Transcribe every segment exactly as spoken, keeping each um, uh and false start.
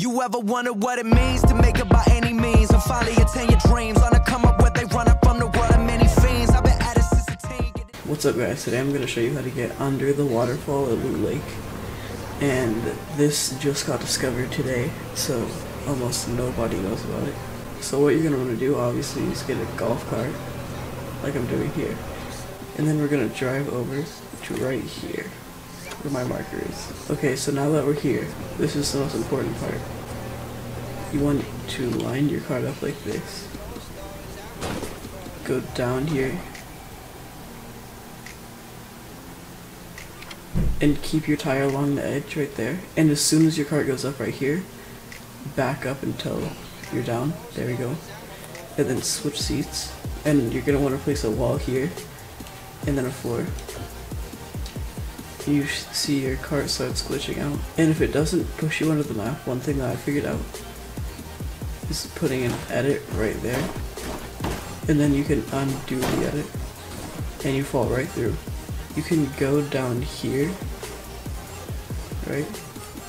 You ever wonder what it means to make it by any means and finally attain your dreams? On a come up where they run up from the world of many fiends. I've been at it since the What's up, guys? Today I'm gonna show you how to get under the waterfall at Loot Lake, and this just got discovered today, so almost nobody knows about it. So what you're gonna want to do, obviously, is get a golf cart, like I'm doing here, and then we're gonna drive over to right here, where my marker is. Okay, so now that we're here, this is the most important part. You want to line your card up like this. Go down here. And keep your tire along the edge right there. And as soon as your cart goes up right here, back up until you're down. There we go. And then switch seats. And you're gonna want to place a wall here, and then a floor. You see your cart starts glitching out, and if it doesn't push you onto the map, one thing that I figured out is putting an edit right there, and then you can undo the edit and you fall right through. You can go down here, right,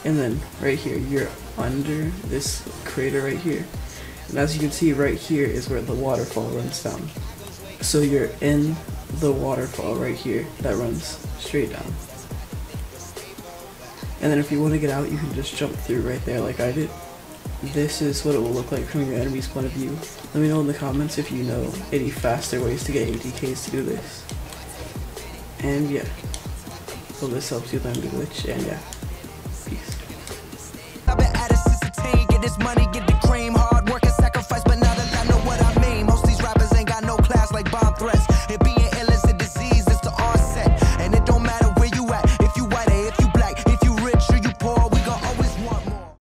and then right here you're under this crater right here, and as you can see right here is where the waterfall runs down. So you're in the waterfall right here that runs straight down. And then if you want to get out, you can just jump through right there like I did. This is what it will look like from your enemy's point of view. Let me know in the comments if you know any faster ways to get A T Ks to do this. And yeah, so this helps you learn the glitch, and yeah, peace. I've been at it since the get this money, get the cream, hard work and sacrifice, but now that I know what I mean, most these rappers ain't got no class like bomb threats. It be